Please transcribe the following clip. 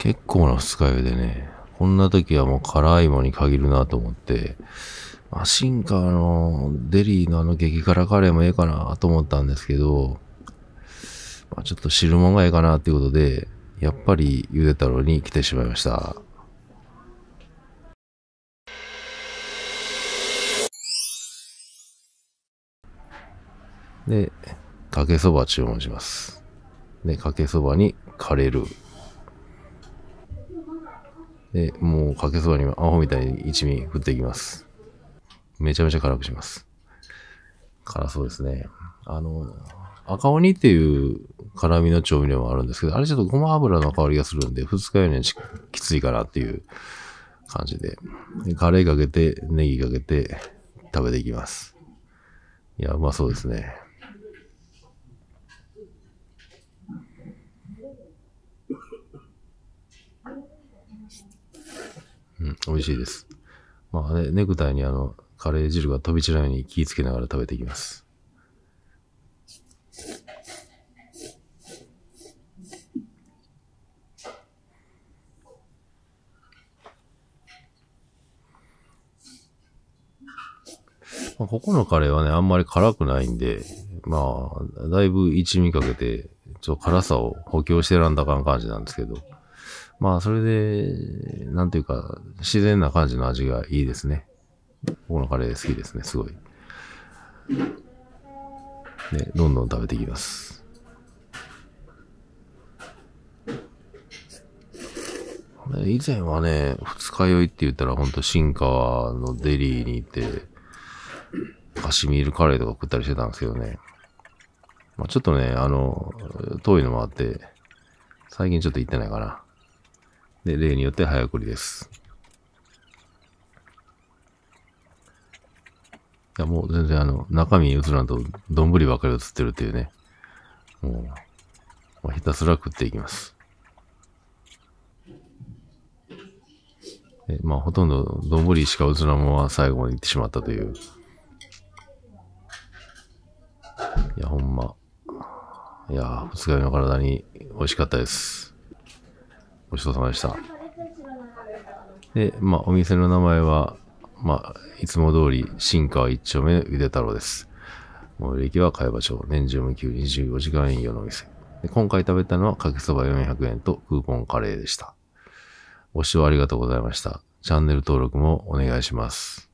結構な二日酔いでね、こんな時はもう辛いものに限るなと思って、まあ、進化のデリーのあの激辛カレーもええかなと思ったんですけど、まあ、ちょっと汁物がええかなっていうことで、やっぱりゆで太郎に来てしまいました。で、かけそば注文します。で、かけそばにカレールー。で、もうかけそばにアホみたいに一味振っていきます。めちゃめちゃ辛くします。辛そうですね。赤鬼っていう辛味の調味料もあるんですけど、あれちょっとごま油の香りがするんで、二日酔いにはきついかなっていう感じで。で、カレーかけて、ネギかけて食べていきます。いや、うまそうですね。うん、美味しいです。まあね、ネクタイにカレー汁が飛び散らないように気をつけながら食べていきます。まあ、ここのカレーはね、あんまり辛くないんで、まあ、だいぶ一味かけて、ちょっと辛さを補強してらんだかん感じなんですけど、まあ、それで、なんていうか、自然な感じの味がいいですね。ここのカレー好きですね、すごい。で、どんどん食べていきます。これ以前はね、二日酔いって言ったらほんと新川のデリーに行って、カシミールカレーとか食ったりしてたんですけどね。まあ、ちょっとね、遠いのもあって、最近ちょっと行ってないかな。で、例によって早送りです。いや、もう全然中身映らんと、丼ばっかり映ってるっていうね。もう、まあ、ひたすら食っていきます。で、まあ、ほとんど丼しか映らんまま最後まで行ってしまったという。いや、ほんま。いや、二日酔いの体に美味しかったです。ごちそうさまでした。で、まあ、お店の名前は、まあ、いつも通り、新川一丁目のゆで太郎です。最寄り駅は茅場町、年中無休24時間営業のお店。で、今回食べたのは、かけそば400円とクーポンカレーでした。ご視聴ありがとうございました。チャンネル登録もお願いします。